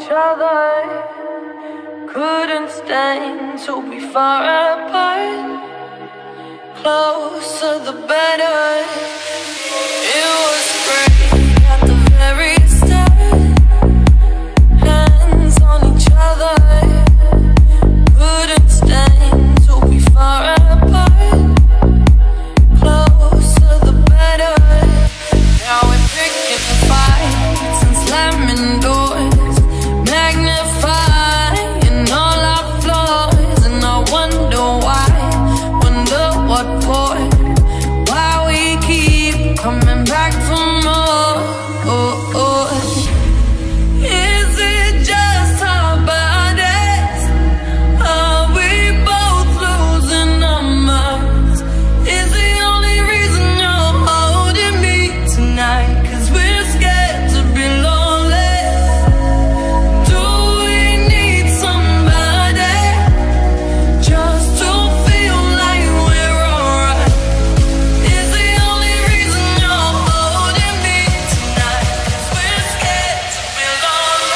each other, couldn't stand to be far apart. Closer the better. It was spring at the very start. Hands on each other, couldn't stand to be far apart. Closer the better. Now we're picking fights and slamming doors, magnifying all our flaws. And I wonder what for, why we keep coming back for more. Oh, oh. Is it just our bodies? Are we both losing our minds? Is the only reason you're holding me tonight 'cause we're scared to be lonely? Do we need somebody just to feel like we're alright? Is the only reason you're holding me tonight 'cause we're scared to be lonely?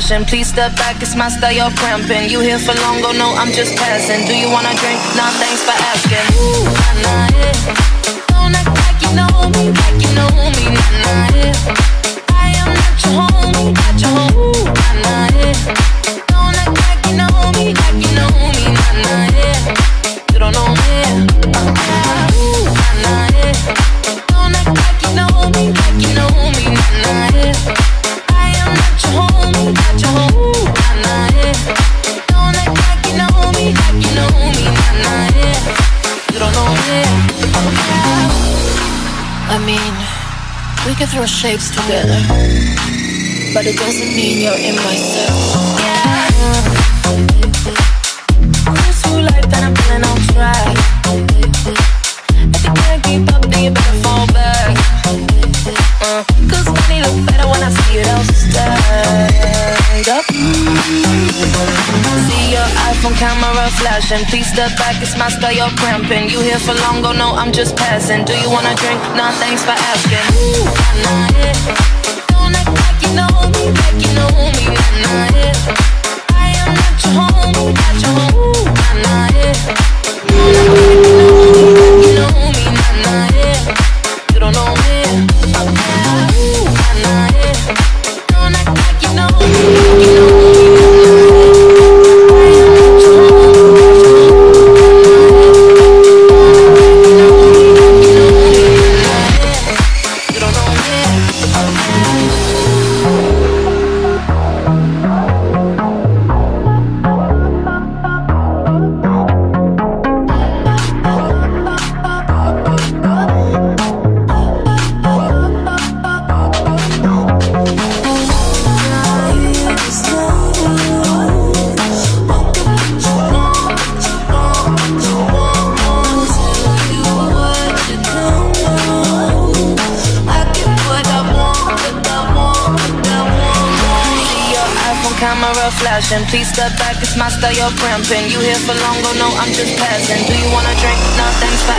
Please step back, it's my style, you're cramping. You here for long, oh no, I'm just passing. Do you wanna drink? Nah, thanks for asking. Ooh, nah, nah, yeah. Don't act like you know me, like you know me. Nah, nah, yeah. I am not your homie, not your homie. Ooh, nah, nah, yeah. Don't act like you know me, like you know me. Nah, nah, yeah. You don't know me. Ooh, nah, nah, yeah. Don't act like you know me, like you know me. Nah, nah, yeah. Got your whole nah, nah, yeah. Don't act like you know me, nah, nah, yeah. You don't know me, yeah. I mean, we can throw shapes together, but it doesn't mean you're in my circle. Yeah. It's too late that I'm planning on trying. If you can't keep up, then you better fall back. 'Cause money look better when I see it outside up. See your iPhone camera flashing. Please step back, it's my style, you're cramping. You here for long, oh no, I'm just passing. Do you wanna drink? Nah, thanks for asking. Ooh, nah, nah, yeah. Don't act like you know me, like you know me. Nah, nah, yeah. I am not your homie, not your homie. Ooh, nah, nah, yeah. Don't act like you know me, like you know me. Nah, nah, yeah. You don't know me. flashing. Please step back, it's my style, you're cramping. You here for long, oh no, I'm just passing. Do you wanna drink? Nothing's fine.